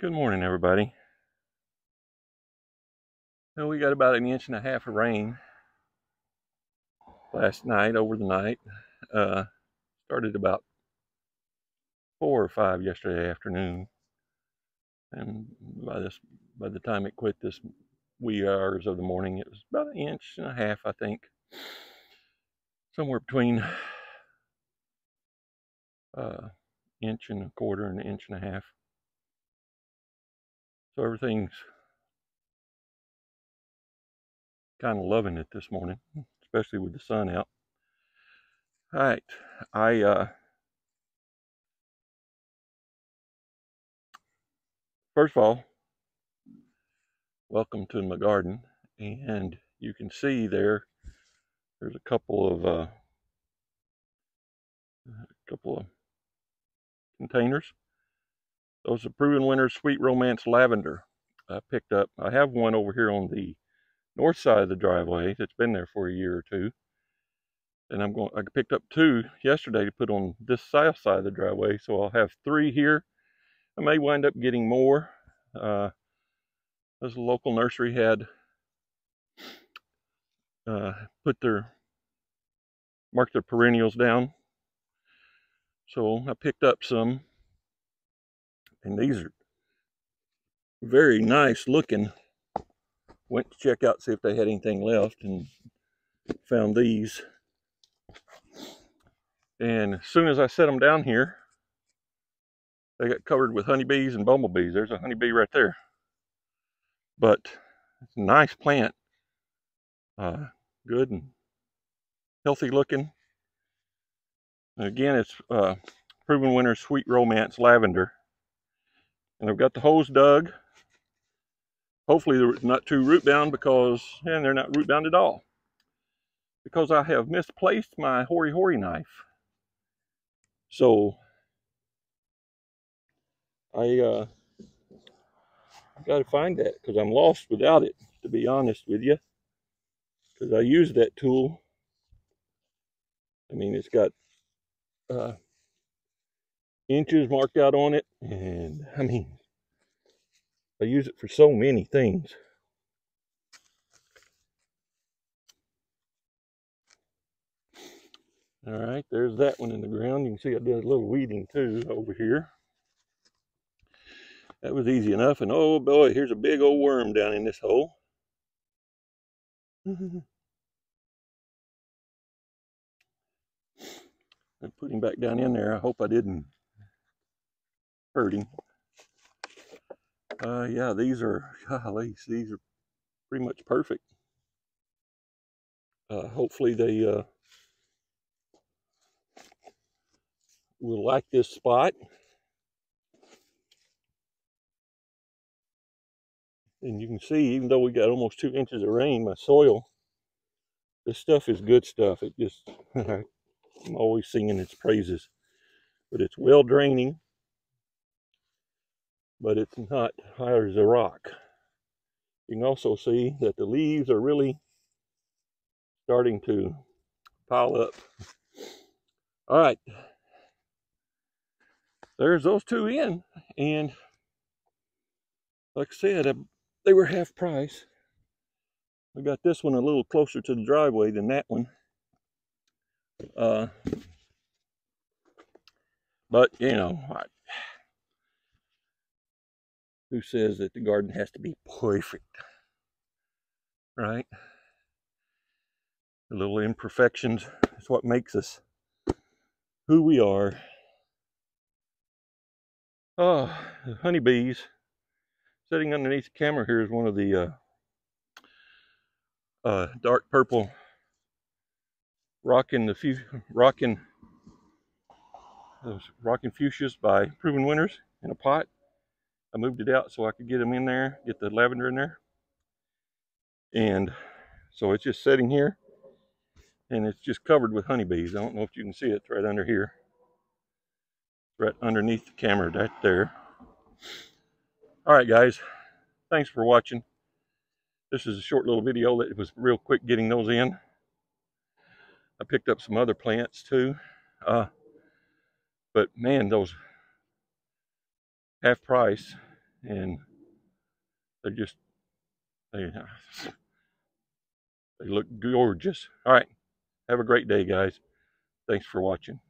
Good morning, everybody. Well, we got about 1.5 inches of rain last night, over the night. Started about 4 or 5 yesterday afternoon, and by the time it quit this wee hours of the morning, it was about 1.5 inches, I think, somewhere between 1.25 inches and 1.5 inches. So everything's kind of loving it this morning, especially with the sun out. All right, first of all, welcome to my garden, and you can see there's a couple of containers. Those are Proven Winners Sweet Romance Lavender I picked up. I have one over here on the north side of the driveway that's been there for a year or two, and I picked up 2 yesterday to put on this south side of the driveway, so I'll have 3 here. I may wind up getting more. This local nursery had put their marked their perennials down, so I picked up some, and these are very nice looking. Went to check out, see if they had anything left, and found these. And as soon as I set them down here, they got covered with honeybees and bumblebees. There's a honeybee right there. But it's a nice plant. Good and healthy looking. And again, it's Proven Winners Sweet Romance Lavender. And I've got the holes dug. Hopefully they're not too root bound, because, and they're not root bound at all, because I have misplaced my hori knife. So I got to find that, because I'm lost without it, to be honest with you. Because I use that tool. I mean, it's got inches marked out on it, and I mean, I use it for so many things. All right, there's that one in the ground. You can see I did a little weeding too over here. That was easy enough. And oh boy, here's a big old worm down in this hole. I put him back down in there. I hope I didn't hurt him. Yeah, these are, golly, these are pretty much perfect. Hopefully they will like this spot. And you can see, even though we got almost 2 inches of rain, my soil, this stuff is good stuff. It just, I'm always singing its praises, but it's well draining, but it's not higher as a rock. You can also see that the leaves are really starting to pile up. All right, there's those 2 in, and like I said, they were half price. We got this one a little closer to the driveway than that one. But you know, who says that the garden has to be perfect, right? The little imperfections is what makes us who we are. Oh, the honeybees sitting underneath the camera here is one of the dark purple rockin' fuchsias by Proven Winners in a pot. I moved it out so I could get them in there, get the lavender in there, and so it's just sitting here, and it's just covered with honeybees. I don't know if you can see it. It's right under here, right underneath the camera, right there. All right, guys, thanks for watching. This is a short little video that was real quick getting those in. I picked up some other plants too, but man, those half price and they look gorgeous. All right, have a great day, guys. Thanks for watching.